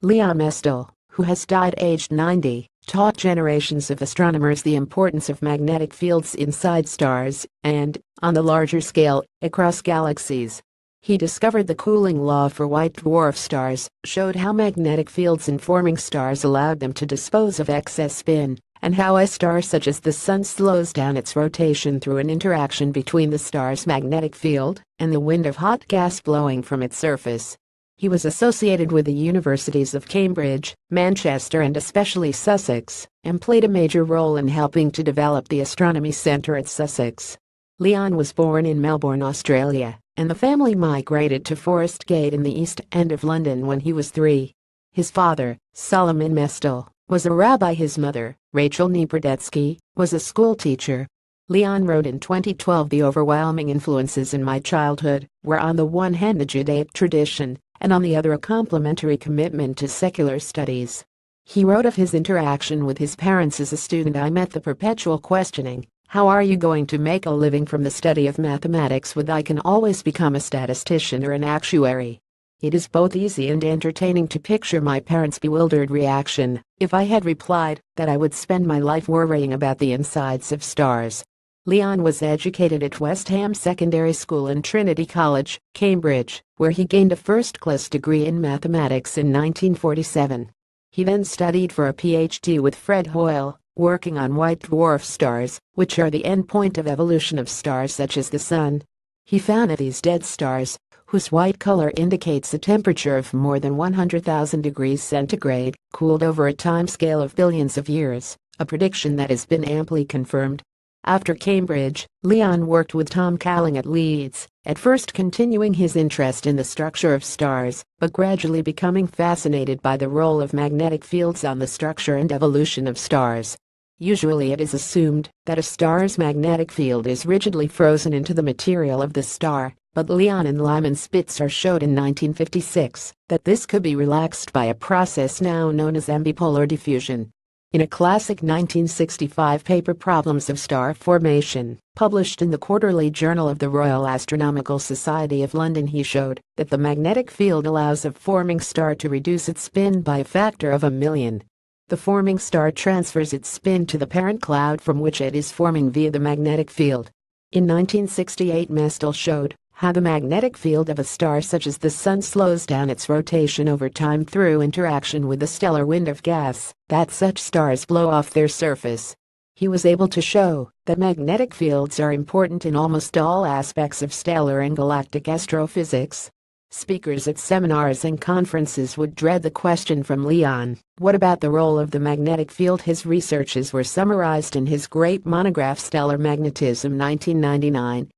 Leon Mestel, who has died aged 90, taught generations of astronomers the importance of magnetic fields inside stars and, on a larger scale, across galaxies. He discovered the cooling law for white dwarf stars, showed how magnetic fields in forming stars allowed them to dispose of excess spin, and how a star such as the Sun slows down its rotation through an interaction between the star's magnetic field and the wind of hot gas blowing from its surface. He was associated with the universities of Cambridge, Manchester and especially Sussex, and played a major role in helping to develop the astronomy centre at Sussex. Leon was born in Melbourne, Australia, and the family migrated to Forest Gate in the East End of London when he was 3. His father, Solomon Mestel, was a rabbi. His mother, Rachel Nieperdetsky, was a school teacher. Leon wrote in 2012, "The overwhelming influences in my childhood were on the one hand the Judaic tradition, and on the other a complementary commitment to secular studies." He wrote of his interaction with his parents as a student. "I met the perpetual questioning, how are you going to make a living from the study of mathematics with I can always become a statistician or an actuary? It is both easy and entertaining to picture my parents' bewildered reaction if I had replied that I would spend my life worrying about the insides of stars." Leon was educated at West Ham Secondary School and Trinity College, Cambridge, where he gained a first-class degree in mathematics in 1947. He then studied for a PhD with Fred Hoyle, working on white dwarf stars, which are the endpoint of evolution of stars such as the Sun. He found that these dead stars, whose white color indicates a temperature of more than 100,000 degrees centigrade, cooled over a timescale of billions of years, a prediction that has been amply confirmed. After Cambridge, Leon worked with Tom Cowling at Leeds, at first continuing his interest in the structure of stars, but gradually becoming fascinated by the role of magnetic fields on the structure and evolution of stars. Usually it is assumed that a star's magnetic field is rigidly frozen into the material of the star, but Leon and Lyman Spitzer showed in 1956 that this could be relaxed by a process now known as ambipolar diffusion. In a classic 1965 paper, Problems of Star Formation, published in the Quarterly Journal of the Royal Astronomical Society of London, he showed that the magnetic field allows a forming star to reduce its spin by a factor of 1,000,000. The forming star transfers its spin to the parent cloud from which it is forming via the magnetic field. In 1968, Mestel showed how the magnetic field of a star such as the Sun slows down its rotation over time through interaction with the stellar wind of gas that such stars blow off their surface. He was able to show that magnetic fields are important in almost all aspects of stellar and galactic astrophysics. Speakers at seminars and conferences would dread the question from Leon, what about the role of the magnetic field? His researches were summarized in his great monograph Stellar Magnetism 1999.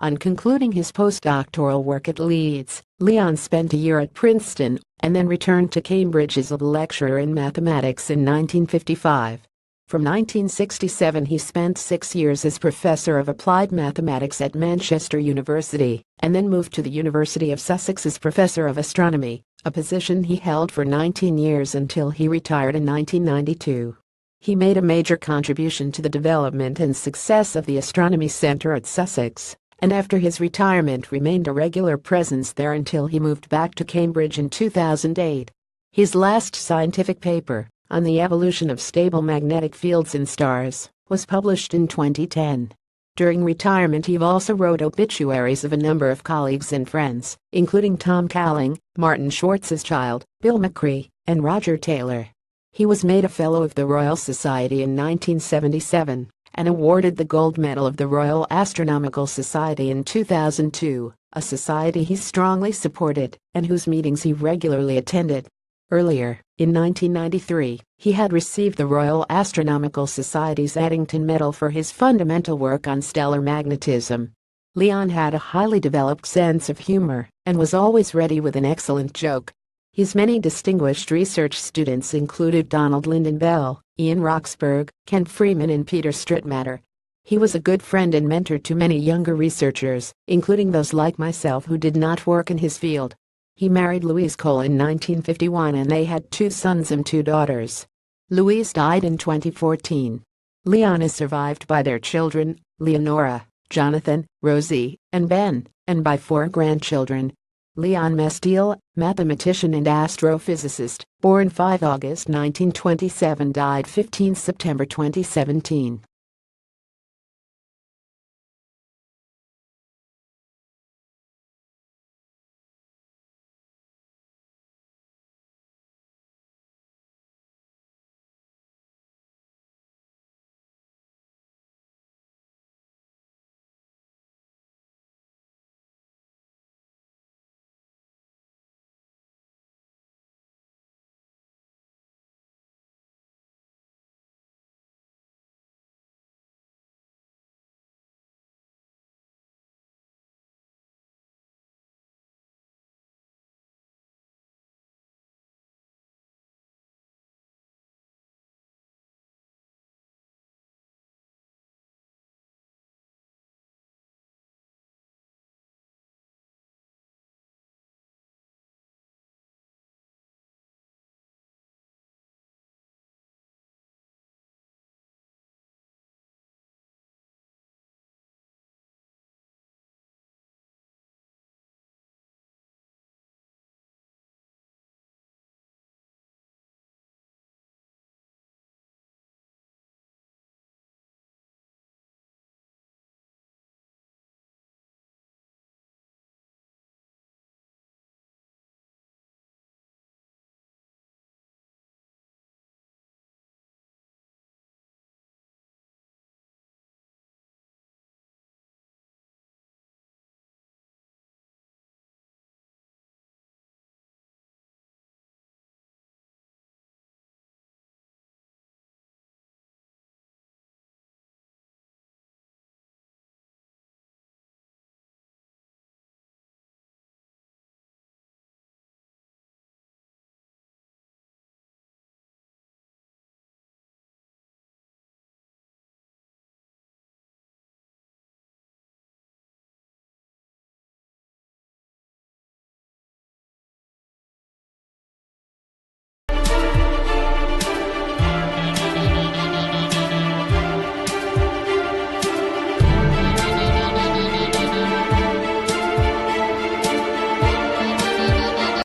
On concluding his postdoctoral work at Leeds, Leon spent a year at Princeton and then returned to Cambridge as a lecturer in mathematics in 1955. From 1967 he spent 6 years as professor of applied mathematics at Manchester University, and then moved to the University of Sussex as professor of astronomy, a position he held for 19 years until he retired in 1992. He made a major contribution to the development and success of the Astronomy Centre at Sussex, and after his retirement remained a regular presence there until he moved back to Cambridge in 2008. His last scientific paper, on the evolution of stable magnetic fields in stars, was published in 2010. During retirement he also wrote obituaries of a number of colleagues and friends, including Tom Cowling, Martin Schwartz's child, Bill McCree, and Roger Taylor. He was made a Fellow of the Royal Society in 1977 and awarded the Gold Medal of the Royal Astronomical Society in 2002, a society he strongly supported and whose meetings he regularly attended. Earlier, in 1993, he had received the Royal Astronomical Society's Addington Medal for his fundamental work on stellar magnetism. Leon had a highly developed sense of humor and was always ready with an excellent joke. His many distinguished research students included Donald Lynden-Bell, Ian Roxburgh, Ken Freeman and Peter Strittmatter. He was a good friend and mentor to many younger researchers, including those like myself who did not work in his field. He married Louise Cole in 1951 and they had 2 sons and 2 daughters. Louise died in 2014. Leon is survived by their children, Leonora, Jonathan, Rosie, and Ben, and by 4 grandchildren. Leon Mestel, mathematician and astrophysicist, born 5 August 1927, died 15 September 2017.